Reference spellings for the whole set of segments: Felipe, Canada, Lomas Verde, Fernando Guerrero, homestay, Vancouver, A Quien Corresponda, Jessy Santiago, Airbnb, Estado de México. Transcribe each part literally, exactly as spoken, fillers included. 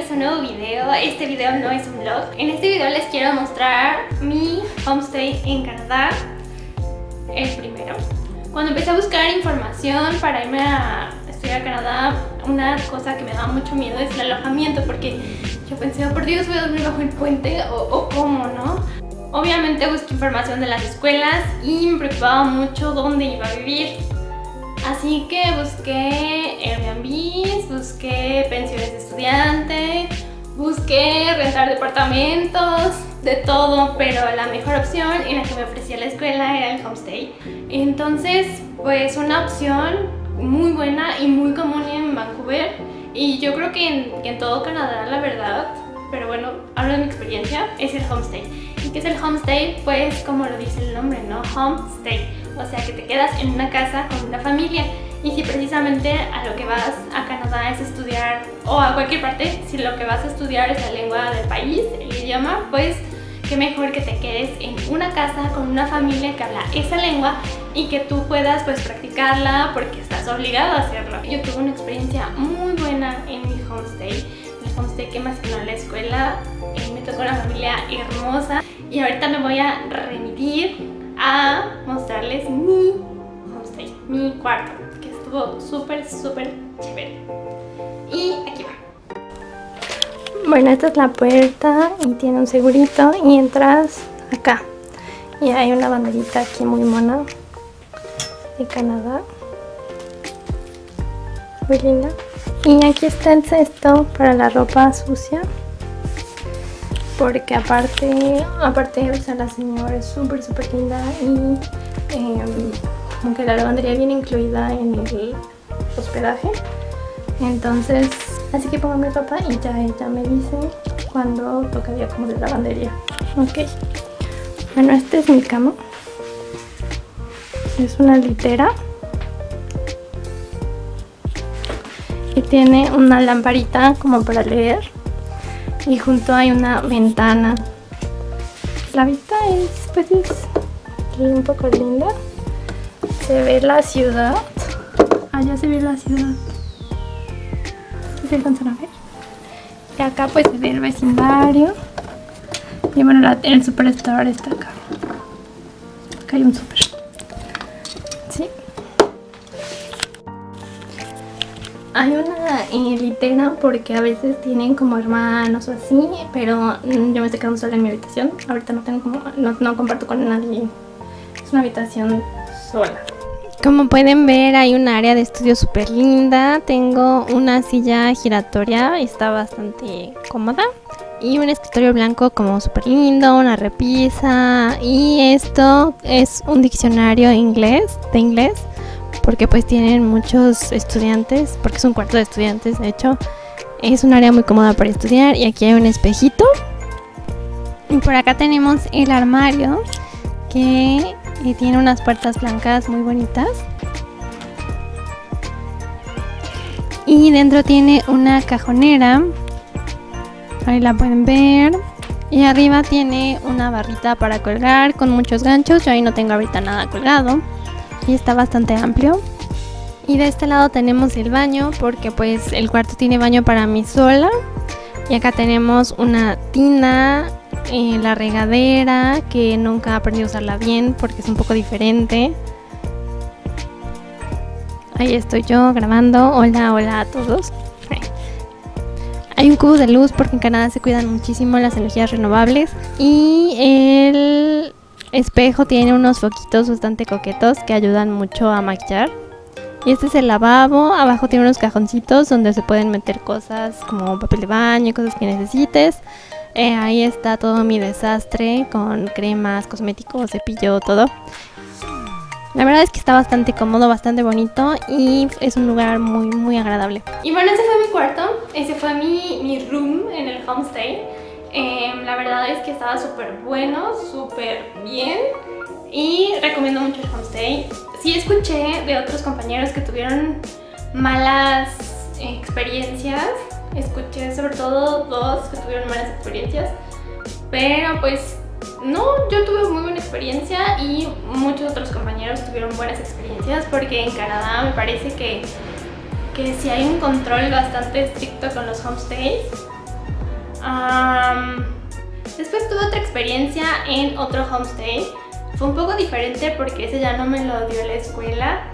bienvenidos a un nuevo video. Este video no es un vlog. En este video les quiero mostrar mi homestay en Canadá, el primero. Cuando empecé a buscar información para irme a estudiar a Canadá, una cosa que me da mucho miedo es el alojamiento, porque yo pensé, oh, por Dios, voy a dormir bajo el puente o, o cómo, ¿no? Obviamente busqué información de las escuelas y me preocupaba mucho dónde iba a vivir. Así que busqué Airbnb, busqué pensiones de estudiante, busqué rentar departamentos, de todo, pero la mejor opción en la que me ofrecía la escuela era el homestay. Entonces, pues una opción muy buena y muy común en Vancouver, y yo creo que en, que en todo Canadá, la verdad, pero bueno, hablo de mi experiencia, es el homestay. ¿Y qué es el homestay? Pues como lo dice el nombre, ¿no? Homestay, o sea que te quedas en una casa con una familia. Y si precisamente a lo que vas a Canadá es estudiar, o a cualquier parte, si lo que vas a estudiar es la lengua del país, el idioma, pues qué mejor que te quedes en una casa con una familia que habla esa lengua y que tú puedas pues practicarla, porque estás obligado a hacerlo. Yo tuve una experiencia muy buena en mi homestay, el homestay que me asignó a la escuela. Me tocó una familia hermosa y ahorita me voy a remitir a mostrarles mi homestay, mi cuarto, que estuvo súper súper chévere. Y aquí va. Bueno, esta es la puerta y tiene un segurito y entras acá. Y hay una banderita aquí muy mona de Canadá. Muy linda. Y aquí está el cesto para la ropa sucia. Porque aparte, aparte, o sea, la señora es súper súper linda y eh, como que la lavandería viene incluida en el hospedaje. Entonces, así que pongo mi ropa y ya ella me dice cuando tocaría como de lavandería. Ok. Bueno, esta es mi cama. Es una litera. Y tiene una lamparita como para leer. Y junto hay una ventana. La vista es, pues, es un poco linda. Se ve la ciudad. Allá se ve la ciudad. ¿Se alcanzan a ver? Y acá pues se ve el vecindario. Y bueno, la, el superstore está acá. Acá hay un super. Sí. Hay una eh, litera porque a veces tienen como hermanos o así, pero yo me estoy quedando sola en mi habitación. Ahorita no tengo como, no, no comparto con nadie. Es una habitación sola. Como pueden ver, hay un área de estudio súper linda. Tengo una silla giratoria, está bastante cómoda. Y un escritorio blanco como súper lindo, una repisa. Y esto es un diccionario inglés, de inglés. Porque pues tienen muchos estudiantes, porque es un cuarto de estudiantes, de hecho es un área muy cómoda para estudiar. Y aquí hay un espejito. Y por acá tenemos el armario, que tiene unas puertas blancas muy bonitas. Y dentro tiene una cajonera, ahí la pueden ver. Y arriba tiene una barrita para colgar con muchos ganchos. Yo ahí no tengo ahorita nada colgado. Y está bastante amplio. Y de este lado tenemos el baño, porque pues el cuarto tiene baño para mí sola. Y acá tenemos una tina, eh, la regadera, que nunca aprendí a usarla bien porque es un poco diferente. Ahí estoy yo grabando. Hola, hola a todos. Hay un cubo de luz porque en Canadá se cuidan muchísimo las energías renovables. Y el espejo tiene unos foquitos bastante coquetos que ayudan mucho a maquillar. Y este es el lavabo. Abajo tiene unos cajoncitos donde se pueden meter cosas como papel de baño y cosas que necesites. Eh, ahí está todo mi desastre con cremas, cosméticos, cepillo, todo. La verdad es que está bastante cómodo, bastante bonito y es un lugar muy muy agradable. Y bueno, ese fue mi cuarto, ese fue mi, mi room en el homestay. Eh, la verdad es que estaba súper bueno, súper bien y recomiendo mucho el homestay. Sí escuché de otros compañeros que tuvieron malas experiencias, escuché sobre todo dos que tuvieron malas experiencias, pero pues no, yo tuve muy buena experiencia y muchos otros compañeros tuvieron buenas experiencias, porque en Canadá me parece que, que sí hay un control bastante estricto con los homestays. Um, después tuve otra experiencia en otro homestay. Fue un poco diferente porque ese ya no me lo dio la escuela.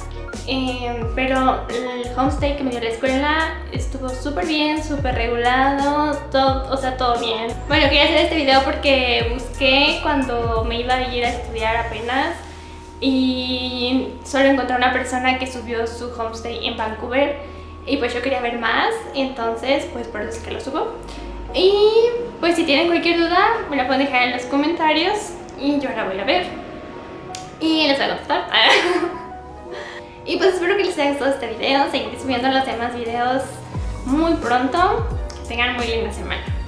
Eh, pero el homestay que me dio la escuela estuvo súper bien, súper regulado, todo, o sea, todo bien. Bueno, quería hacer este video porque busqué cuando me iba a ir a estudiar apenas y solo encontré una persona que subió su homestay en Vancouver y pues yo quería ver más, entonces pues por eso es que lo subo. Y pues si tienen cualquier duda me la pueden dejar en los comentarios y yo la voy a ver y les voy a contestar. Y pues espero que les haya gustado este video. Seguiré subiendo los demás videos muy pronto. Que tengan muy linda semana.